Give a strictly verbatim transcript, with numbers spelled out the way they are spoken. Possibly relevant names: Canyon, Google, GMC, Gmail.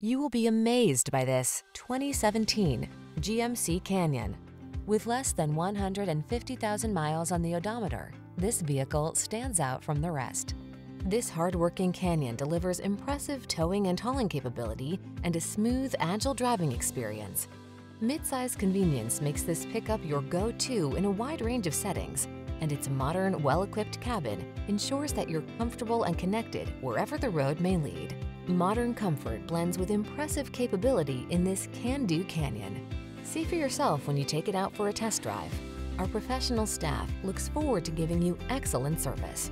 You will be amazed by this twenty seventeen G M C Canyon. With less than one hundred fifty thousand miles on the odometer, this vehicle stands out from the rest. This hard-working Canyon delivers impressive towing and hauling capability and a smooth, agile driving experience. Mid-size convenience makes this pickup your go-to in a wide range of settings, and its modern, well-equipped cabin ensures that you're comfortable and connected wherever the road may lead. Modern comfort blends with impressive capability in this can-do Canyon. See for yourself when you take it out for a test drive. Our professional staff looks forward to giving you excellent service.